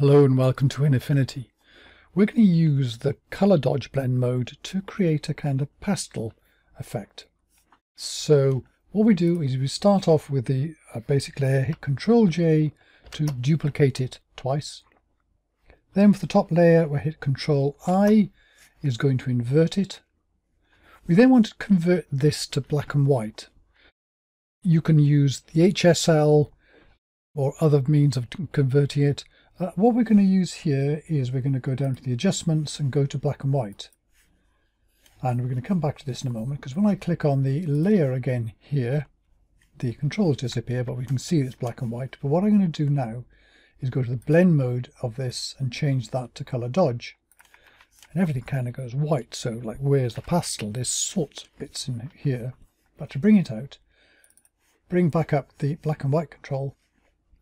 Hello and welcome to Affinity. We're going to use the Color Dodge Blend Mode to create a kind of pastel effect. So what we do is we start off with the basic layer, hit Control J to duplicate it twice. Then for the top layer we hit Control I, is going to invert it. We then want to convert this to black and white. You can use the HSL or other means of converting it. What we're going to use here is we're going to go down to the adjustments and go to black and white. And we're going to come back to this in a moment, because when I click on the layer again here, the controls disappear, but we can see it's black and white. But what I'm going to do now is go to the blend mode of this and change that to color dodge. And everything kind of goes white, so like where's the pastel? There's sort bits in here. But to bring it out, bring back up the black and white control.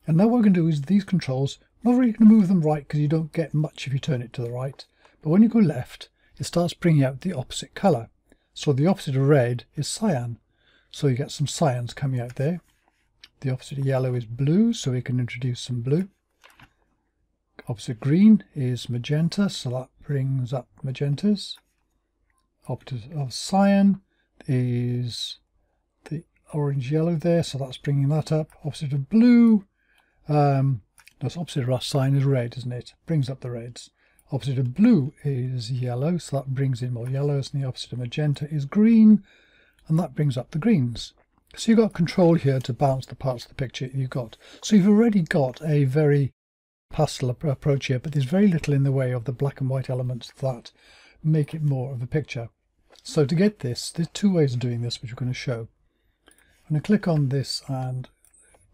And now what we're going to do is these controls, not really going to move them right, because you don't get much if you turn it to the right. But when you go left, it starts bringing out the opposite colour. So the opposite of red is cyan. So you get some cyans coming out there. The opposite of yellow is blue, so we can introduce some blue. Opposite green is magenta, so that brings up magentas. Opposite of cyan is the orange-yellow there, so that's bringing that up. Opposite of blue, that's opposite of our sign is red, isn't it? Brings up the reds. Opposite of blue is yellow, so that brings in more yellows. And the opposite of magenta is green, and that brings up the greens. So you've got control here to balance the parts of the picture you've got. So you've already got a very pastel approach here, but there's very little in the way of the black and white elements that make it more of a picture. So to get this, there's two ways of doing this, which we're going to show. I'm going to click on this and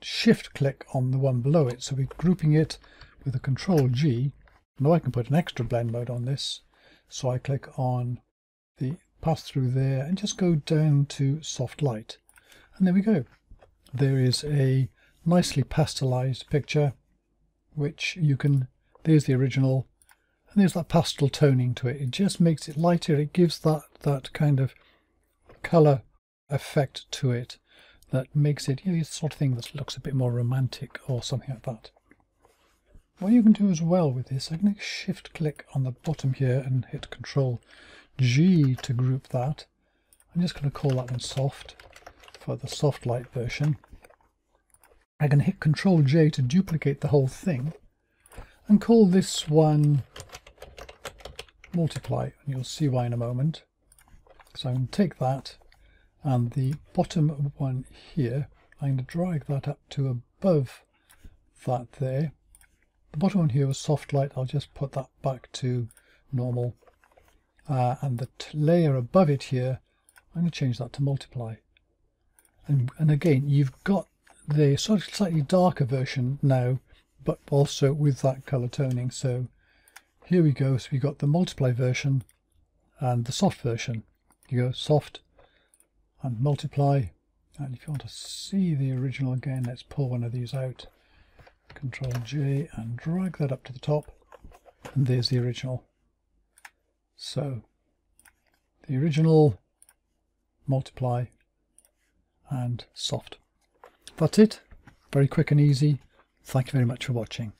shift click on the one below it, so we're grouping it with a Control G. Now I can put an extra blend mode on this, so I click on the pass through there and just go down to Soft Light, and there we go. There is a nicely pastelized picture, which you can, there's the original, and there's that pastel toning to it. It just makes it lighter. It gives that kind of color effect to it that makes it, you know, the sort of thing that looks a bit more romantic or something like that. What you can do as well with this, I can shift click on the bottom here and hit Control G to group that. I'm just going to call that one soft for the soft light version. I can hit Control J to duplicate the whole thing and call this one multiply, and you'll see why in a moment. So I'm going to take that, and the bottom one here, I'm going to drag that up to above that there. The bottom one here was soft light. I'll just put that back to normal. And the layer above it here, I'm going to change that to multiply. And again, you've got the sort of slightly darker version now, but also with that colour toning. So here we go. So we've got the multiply version and the soft version. You go soft and multiply, and if you want to see the original again, let's pull one of these out, Control J, and drag that up to the top, and there's the original. So the original, multiply, and soft. That's it. Very quick and easy. Thank you very much for watching.